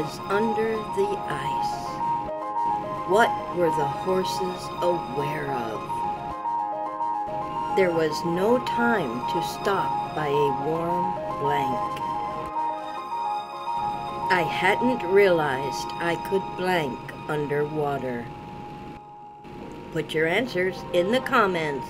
was under the ice. What were the horses aware of? There was no time to stop by a warm blank. I hadn't realized I could blank underwater. Put your answers in the comments.